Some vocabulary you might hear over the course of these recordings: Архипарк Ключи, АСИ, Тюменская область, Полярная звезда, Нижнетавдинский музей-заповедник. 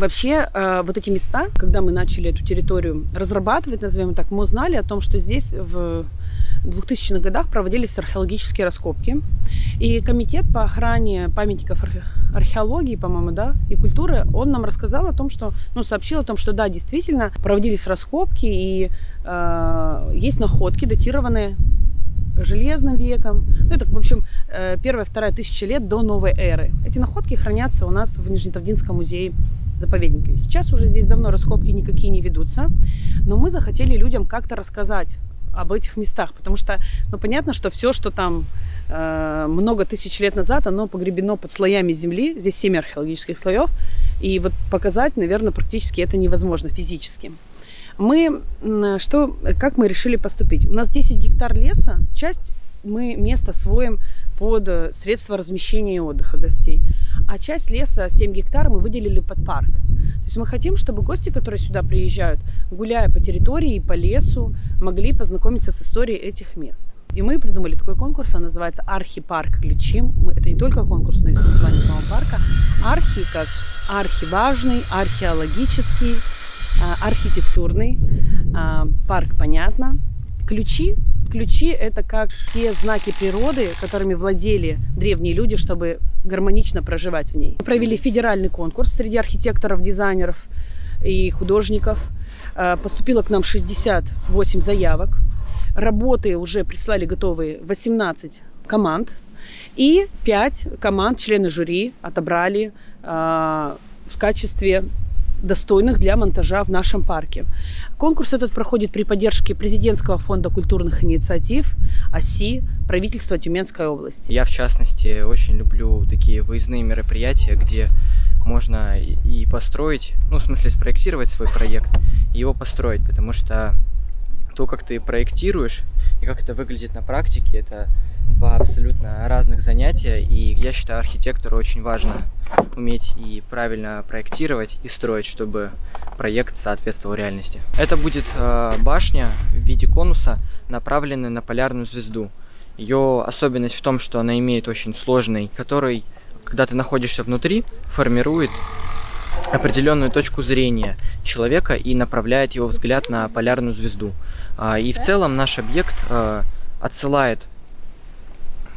Вообще, вот эти места, когда мы начали эту территорию разрабатывать, назовем так, мы узнали о том, что здесь в 2000-х годах проводились археологические раскопки. И комитет по охране памятников археологии, по-моему, да, и культуры, он нам рассказал о том, что, сообщил о том, что да, действительно, проводились раскопки и есть находки, датированные железным веком. Ну, это, в общем, первая-вторая тысяча лет до новой эры. Эти находки хранятся у нас в Нижнетавдинском музее-заповеднике. Сейчас уже здесь давно раскопки никакие не ведутся, но мы захотели людям как-то рассказать об этих местах, потому что, понятно, что все, что там много тысяч лет назад, оно погребено под слоями земли, здесь 7 археологических слоев, и вот показать, наверное, практически это невозможно физически. Как мы решили поступить? У нас 10 гектар леса, часть мы место освоим под средства размещения и отдыха гостей, а часть леса, 7 гектар, мы выделили под парк. То есть мы хотим, чтобы гости, которые сюда приезжают, гуляя по территории и по лесу, могли познакомиться с историей этих мест. И мы придумали такой конкурс, он называется «Архипарк Ключи». Это не только конкурс, но и название самого парка. Архи как архиважный, археологический, архитектурный. Парк, понятно. Ключи. Ключи – это как те знаки природы, которыми владели древние люди, чтобы гармонично проживать в ней. Мы провели федеральный конкурс среди архитекторов, дизайнеров и художников. Поступило к нам 68 заявок. Работы уже прислали готовые 18 команд. И 5 команд, члены жюри, отобрали в качестве достойных для монтажа в нашем парке. Конкурс этот проходит при поддержке Президентского фонда культурных инициатив, АСИ, правительства Тюменской области. Я, в частности, очень люблю такие выездные мероприятия, где можно и построить, в смысле спроектировать свой проект, и его построить, потому что то, как ты проектируешь и как это выглядит на практике, это два абсолютно разных занятия, и я считаю, архитектору очень важно уметь и правильно проектировать, и строить, чтобы проект соответствовал реальности. Это будет башня в виде конуса, направленная на полярную звезду. Ее особенность в том, что она имеет очень сложный, который, когда ты находишься внутри, формирует определенную точку зрения человека и направляет его взгляд на полярную звезду. И в целом наш объект отсылает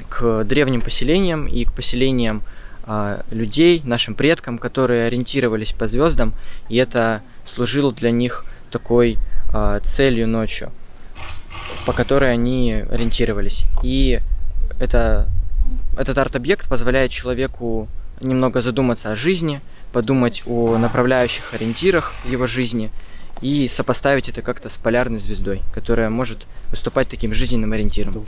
к древним поселениям и к поселениям людей, нашим предкам, которые ориентировались по звездам, и это служило для них такой целью ночью, по которой они ориентировались. И этот арт-объект позволяет человеку немного задуматься о жизни, подумать о направляющих ориентирах в его жизни и сопоставить это как-то с полярной звездой, которая может выступать таким жизненным ориентиром.